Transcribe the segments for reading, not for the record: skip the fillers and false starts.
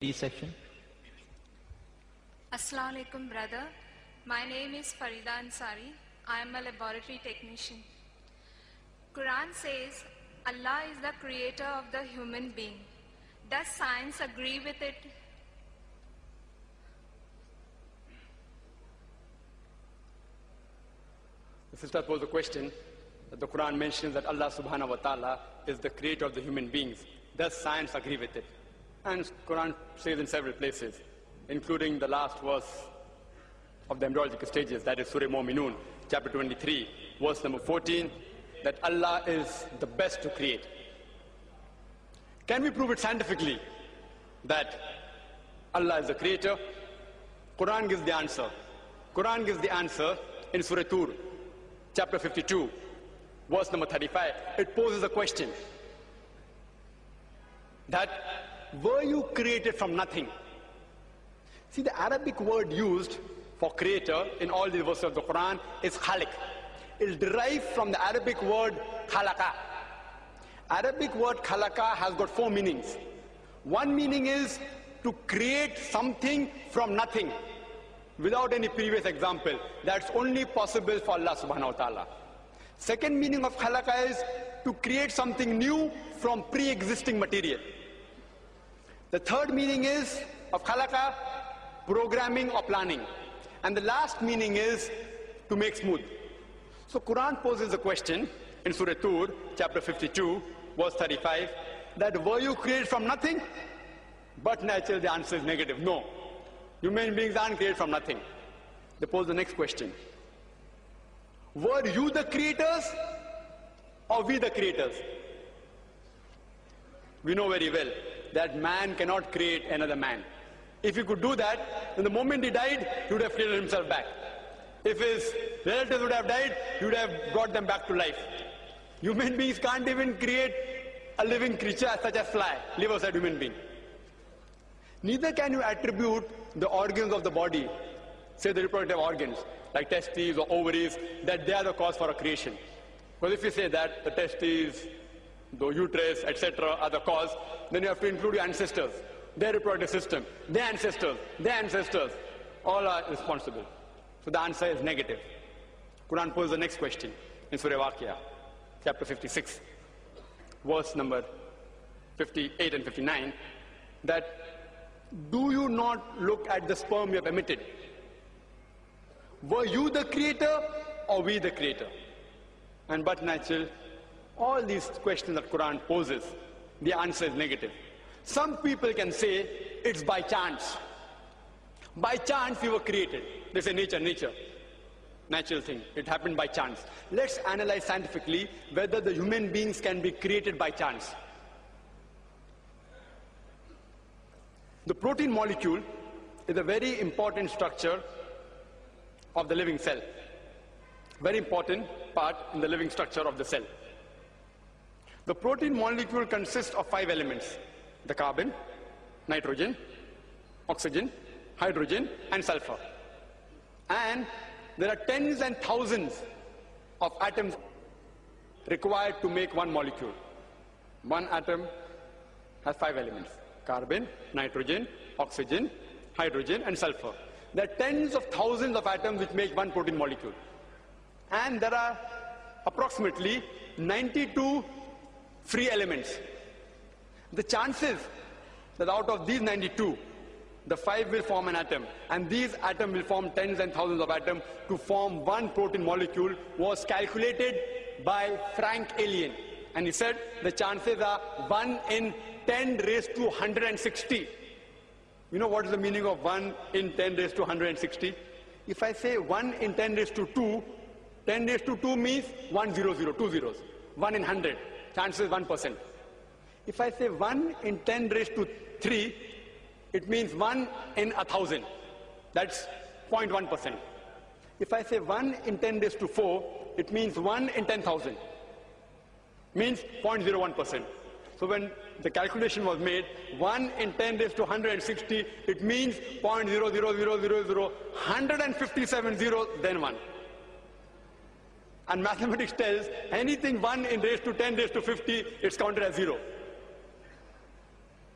B section. Assalamu alaikum, brother. My name is Farida Ansari. I am a laboratory technician. Quran says Allah is the creator of the human being. Does science agree with it? Since that was the question, that the Quran mentions that Allah subhanahu wa ta'ala is the creator of the human beings. Does science agree with it? And Quran says in several places, including the last verse of the embryological stages, that is Surah Al-Muminun, chapter 23, verse number 14, that Allah is the best to create. Can we prove it scientifically that Allah is the creator? Quran gives the answer. Quran gives the answer in Surah Tur, chapter 52, verse number 35. It poses a question that, were you created from nothing? See, the Arabic word used for creator in all the verses of the Quran is khalik. It's derived from the Arabic word khalaqa. Arabic word khalaqa has got four meanings. One meaning is to create something from nothing, without any previous example. That's only possible for Allah subhanahu wa ta'ala. Second meaning of khalaqa is to create something new from pre-existing material. The third meaning is of khalaqa, programming or planning. And the last meaning is to make smooth. So Quran poses the question in Surah Tur, chapter 52, verse 35, that were you created from nothing? But naturally the answer is negative, no. Human beings aren't created from nothing. They pose the next question. Were you the creators or we the creators? We know very well that man cannot create another man. If he could do that, then the moment he died, he would have created himself back. If his relatives would have died, he would have brought them back to life. Human beings can't even create a living creature such as fly, live outside human being. Neither can you attribute the organs of the body, say the reproductive organs, like testes or ovaries, that they are the cause for a creation. Because if you say that the testes, the uterus, etc. are the cause, then you have to include your ancestors, their reproductive system, their ancestors, all are responsible. So the answer is negative. Quran poses the next question in Surah Waqia, chapter 56, verse number 58 and 59, that, do you not look at the sperm you have emitted? Were you the creator or we the creator? And but natural, all these questions that Quran poses, the answer is negative. Some people can say it's by chance. By chance you were created. They say nature, natural thing. It happened by chance. Let's analyze scientifically whether the human beings can be created by chance. The protein molecule is a very important structure of the living cell. Very important part in the living structure of the cell. The protein molecule consists of 5 elements. The carbon, nitrogen, oxygen, hydrogen, and sulfur. And there are tens and thousands of atoms required to make one molecule. One atom has 5 elements. Carbon, nitrogen, oxygen, hydrogen, and sulfur. There are tens of thousands of atoms which make one protein molecule. And there are approximately 92 free elements. The chances that out of these 92, the 5 will form an atom, and these atoms will form tens and thousands of atoms to form one protein molecule was calculated by Frank Alien. And he said the chances are 1 in 10 raised to 160. You know what is the meaning of 1 in 10 raised to 160? If I say 1 in 10 raised to 2, 10 raised to 2 means 100, 2 zeros. 1 in 100, chances 1%. If I say 1 in 10 raised to 3, it means 1 in 1,000. That's 0.1%. If I say 1 in 10 raised to 4, it means 1 in 10,000. Means 0.01%. So when the calculation was made, 1 in 10 raised to 160, it means 0.000000157 zeros, then 1. And mathematics tells anything 1 in raised to 10 raised to 50, it's counted as 0.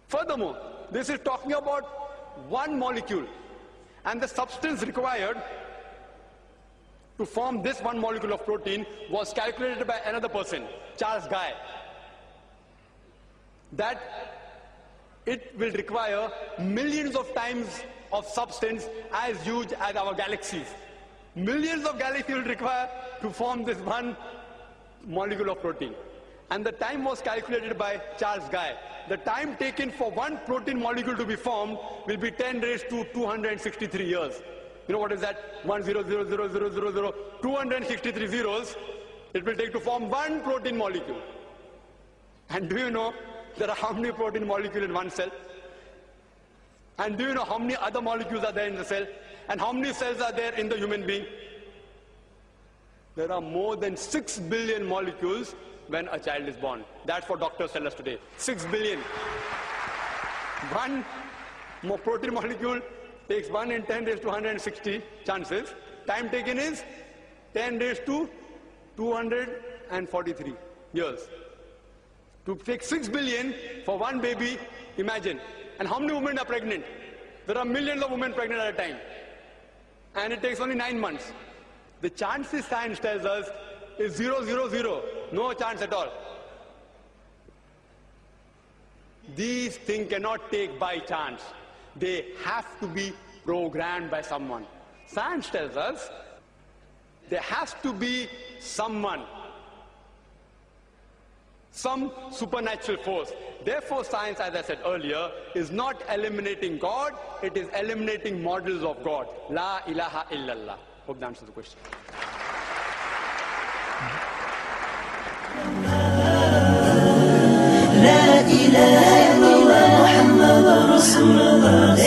Furthermore, This is talking about one molecule and the substance required to form this one molecule of protein was calculated by another person, Charles Guy, that it will require millions of times of substance as huge as our galaxies. Millions of galaxies will require to form this one molecule of protein. And the time was calculated by Charles Guy. The time taken for one protein molecule to be formed will be 10 raised to 263 years. You know what is that? 263 zeros it will take to form one protein molecule. And do you know there are how many protein molecules in one cell? And do you know how many other molecules are there in the cell? And how many cells are there in the human being? There are more than 6 billion molecules when a child is born. That's what doctors tell us today. 6 billion. One protein molecule takes 1 in 10 raised to 160 chances. Time taken is 10 raised to 243 years. To take 6 billion for one baby, imagine. And how many women are pregnant? There are millions of women pregnant at a time. And it takes only 9 months. The chances, science tells us, is 0, 0, 0. No chance at all. These things cannot take by chance. They have to be programmed by someone. Science tells us there has to be someone, some supernatural force. Therefore, science, as I said earlier, is not eliminating God, it is eliminating models of God. La ilaha illallah. Hope that answers the question. La ilaha illallah Muhammadur Rasulullah.